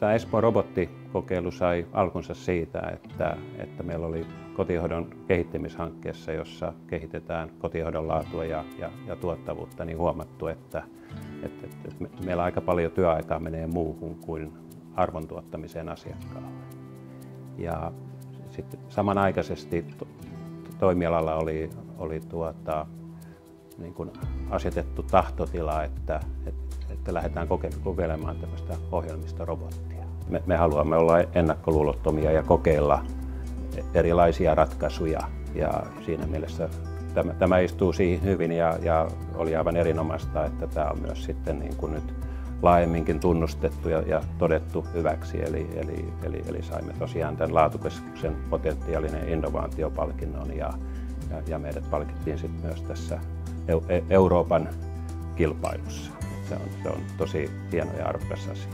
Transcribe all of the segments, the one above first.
Tämä Espoon robottikokeilu sai alkunsa siitä, että meillä oli kotihoidon kehittämishankkeessa, jossa kehitetään kotihoidon laatua ja tuottavuutta, niin huomattu, että meillä aika paljon työaikaa menee muuhun kuin arvon tuottamiseen asiakkaalle. Ja sitten samanaikaisesti toimialalla oli asetettu tahtotila, että lähdetään kokeilemaan tällaista ohjelmistorobottia. Me haluamme olla ennakkoluulottomia ja kokeilla erilaisia ratkaisuja, ja siinä mielessä tämä istuu siihen hyvin, ja oli aivan erinomaista, että tämä on myös sitten niin kuin nyt laajemminkin tunnustettu ja todettu hyväksi, eli saimme tosiaan tämän laatukeskuksen potentiaalinen innovaatiopalkinnon, ja meidät palkittiin sitten myös tässä Euroopan kilpailussa. Se on tosi hieno ja arvokas asia.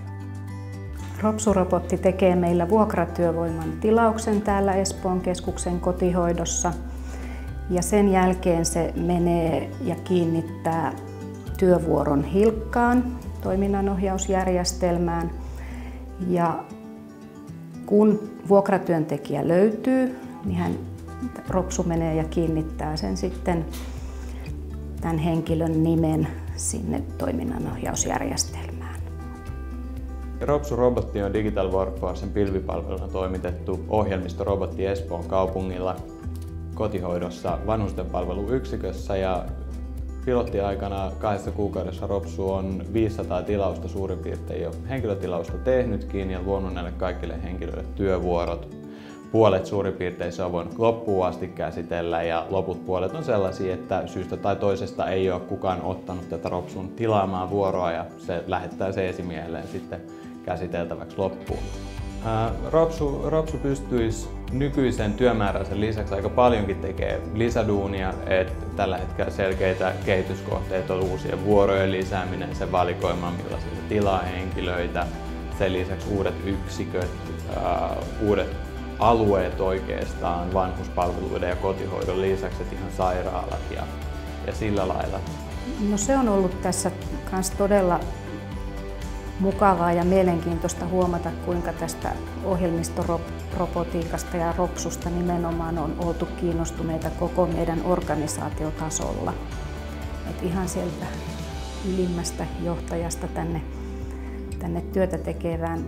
Ropsu-robotti tekee meillä vuokratyövoiman tilauksen täällä Espoon keskuksen kotihoidossa, ja sen jälkeen se menee ja kiinnittää työvuoron Hilkkaan, toiminnanohjausjärjestelmään, ja kun vuokratyöntekijä löytyy, niin Ropsu menee ja kiinnittää sen sitten tämän henkilön nimen sinne toiminnanohjausjärjestelmään. Ropsu-robotti on Digital Workforcen pilvipalveluna toimitettu ohjelmistorobotti Espoon kaupungilla kotihoidossa vanhustenpalveluyksikössä, ja pilottiaikana 2 kuukaudessa Ropsu on 500 tilausta suurin piirtein jo henkilötilausta tehnytkin ja luonut näille kaikille henkilöille työvuorot. Puolet suurin piirtein se on voinut loppuun asti käsitellä, ja loput puolet on sellaisia, että syystä tai toisesta ei ole kukaan ottanut tätä Ropsun tilaamaa vuoroa, ja se lähettää se esimiehelleen sitten käsiteltäväksi loppuun. Ropsu pystyisi nykyisen työmääräisen lisäksi aika paljonkin tekee lisäduunia, että tällä hetkellä selkeitä kehityskohteita on uusien vuorojen lisääminen, sen valikoima, millaisia se tilaa henkilöitä, sen lisäksi uudet yksiköt, uudet alueet oikeastaan vanhuspalveluiden ja kotihoidon lisäksi, että ihan sairaalat ja sillä lailla. No, se on ollut tässä myös todella mukavaa ja mielenkiintoista huomata, kuinka tästä ohjelmistorobotiikasta ja Ropsusta nimenomaan on oltu kiinnostuneita koko meidän organisaatiotasolla. Et ihan sieltä ylimmästä johtajasta tänne työtä tekevään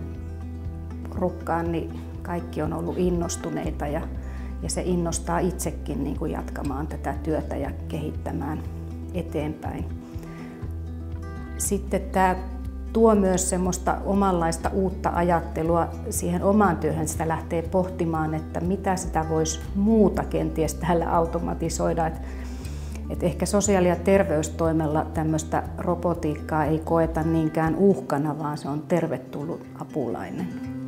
rukkaan, niin kaikki on ollut innostuneita, ja se innostaa itsekin niin kuin jatkamaan tätä työtä ja kehittämään eteenpäin. Sitten tämä tuo myös semmoista omanlaista uutta ajattelua siihen omaan työhön. Sitä lähtee pohtimaan, että mitä sitä voisi muuta kenties täällä automatisoida. Et ehkä sosiaali- ja terveystoimella tämmöistä robotiikkaa ei koeta niinkään uhkana, vaan se on tervetullut apulainen.